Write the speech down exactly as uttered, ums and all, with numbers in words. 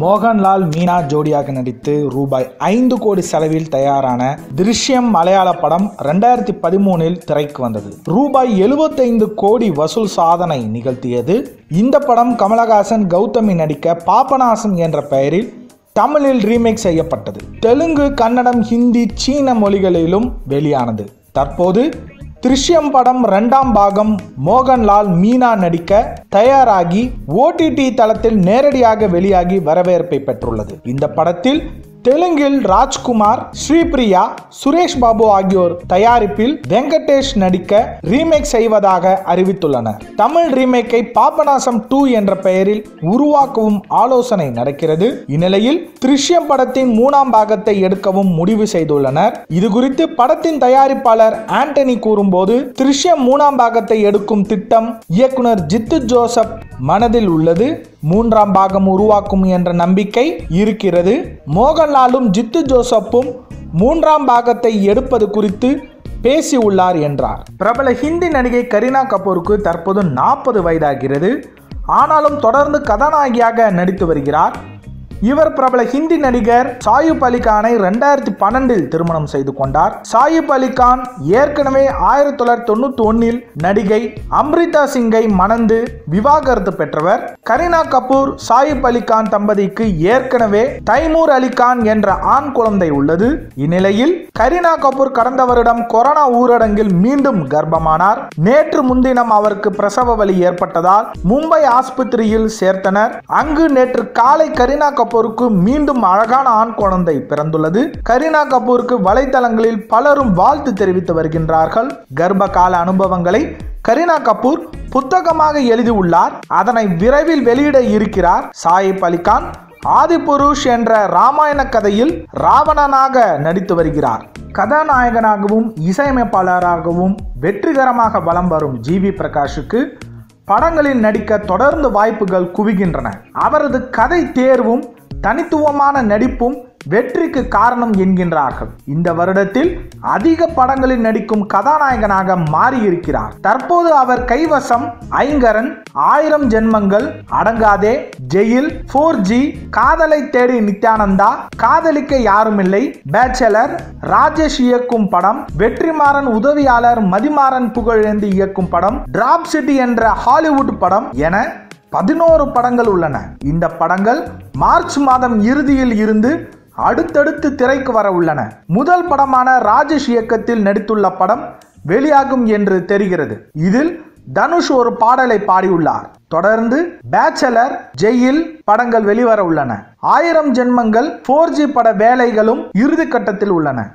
मोहन लाल मीना जोड़िயாக நடித்து ரூபாய் ஐந்து கோடி செலவில் தயாரான दृश्यम மலையாள படம் இரண்டாயிரத்து பதிமூன்றில் திரைக்கு வந்தது. ரூபாய் எழுபத்தைந்து கோடி வசூல் சாதனை நிகழ்த்தியது. இந்த படம் கமலஹாசன் கௌதமி நடிக்க பாபநாசம் என்ற பெயரில் தமிழில் ரீமேக் செய்யப்பட்டது. தெலுங்கு, கன்னடம், ஹிந்தி, சீன மொழிகளிலும் வெளியானது. தற்போது दृश्यम படம் இரண்டாம் பாகம் மோகன்லால் மீனா நடிக்க தயாராகி ஓடிடி தளத்தில் நேரடியாக வெளியாகி வரவேற்பை பெற்றுள்ளது. இந்த படத்தில் तेलुंगिल राजकुमार श्रीप्रिया सुरेश बाबू आगियोर तयारिप्पिल वेंकटेश नडिक्क रीमेक सेय्वदाग अरिवित्तुल्लनर. तमिल रीमेक्कै पापनासम टू एன்ற பெயரில் உருவாக்கவும் ஆலோசனை நடக்கிறது. இந்நிலையில் திருஷ்யம் படத்தின் மூன்றாம் பாகத்தை எடுக்கவும் முடிவு செய்துள்ளனர். இது குறித்து படத்தின் தயாரிப்பாளர் ஆண்டனி கூறும்போது, திருஷ்யம் மூன்றாம் பாகத்தை எடுக்கும் திட்டம் இயக்குனர் ஜித்து ஜோசப் மனதில் உள்ளது. மூன்றாம் பாகம் உருவாக்கும் என்ற நம்பிக்கை இருக்கிறது. மோகன்லாலும் ஜித்து ஜோசப்பும் மூன்றாம் பாகத்தை எடுப்பது குறித்து பேசி உள்ளார் என்றார். பிரபல ஹிந்தி நடிகை கரீனா கபூருக்கு தற்போது நாற்பது வயதாகிறது. ஆனாலும் தொடர்ந்து கதாநாயகியாக நடித்து வருகிறார். இவர் பிரபல ஹிந்தி நடிகர் சைஃப் அலி கானை இரண்டாயிரத்தி பன்னெண்டில் திருமணம் செய்து கொண்டார். சைஃப் அலி கான் ஏற்கனவே ஆயிரத்தி தொள்ளாயிரத்தி தொண்ணூத்தி ஒன்னில் நடிகை அமृता சிங்கை மணந்து விவாகரத்து பெற்றவர். கரீனா கபூர் சைஃப் அலி கான் தம்பதிக்கு ஏற்கனவே तैमूर अली खान என்ற ஆண் குழந்தை உள்ளது. இந்நிலையில் கரீனா கபூர் கடந்த வருடம் கொரோனா ஊரடங்கில் மீண்டும் கர்ப்பமானார். நேற்று முன்தினம் அவருக்கு பிரசவ வலி ஏற்பட்டதால் மும்பை ஆஸ்பத்திரியில் சேர்த்தனர். அங்கு நேற்று காலை கரீனா கபூருக்கு மீண்டும் அழகான ஆண் குழந்தை பிறந்துள்ளது. கரீனா கபூருக்கு வலைதளங்களில் பலரும் வாழ்த்து தெரிவித்து வருகின்றார்கள். கர்ப்ப கால அனுபவங்களை கரீனா கபூர் புத்தகமாக எழுதியுள்ளார். அதனை விரைவில் வெளியிட இருக்கிறார். சைஃப் அலி கான் ஆதிபுருஷ் என்ற ராமாயண கதையில் ராவணனாக நடித்து வருகிறார். கதாநாயகனாகவும் இசையமைப்பாளராகவும் வெற்றிகரமாக வலம் வரும் ஜி வி பிரகாஷுக்கு படங்களில் நடிக்க தொடர்ந்து வாய்ப்புகள் குவிகின்றன. அவரது கதை தேர்வும் தனித்துவமான நடிப்பும் வெற்றிக்கு காரணம் என்கின்றார்கள். இந்த வருடத்தில் அதிக படங்களில் நடிக்கும் கதாநாயகனாக மாறியிருக்கிறார். தற்போது அவர் கைவசம் ஐங்கரன், ஆயிரம் ஜென்மங்கள், அடங்காதே, ஜெயில், ஃபோர் ஜி, காதலை தேடி நித்யானந்தா, காதலிக்க யாருமில்லை, பேச்சலர், ராஜேஷ் இயக்கும் படம், வெற்றிமாறன் உதவியாளர் மதிமாறன் புகழேந்தி இயக்கும் படம், டிராப் சிட்டி என்ற ஹாலிவுட் படம் என பதினோரு படங்கள் உள்ளன. இந்த படங்கள் மார்ச் மாதம் இறுதியில் இருந்து அடுத்தடுத்து திரைக்கு வர உள்ளன. முதல் படமான ராஜேஷ் இயக்கத்தில் நடித்துள்ள படம் வெளியாகும் என்று தெரிகிறது. இதில் தனுஷ் ஒரு பாடலை பாடியுள்ளார். தொடர்ந்து பேச்சலர், ஜெயில் படங்கள் வெளிவர உள்ளன. ஆயிரம் ஜென்மங்கள், ஃபோர் ஜி பட வேலைகளும் இறுதி கட்டத்தில் உள்ளன.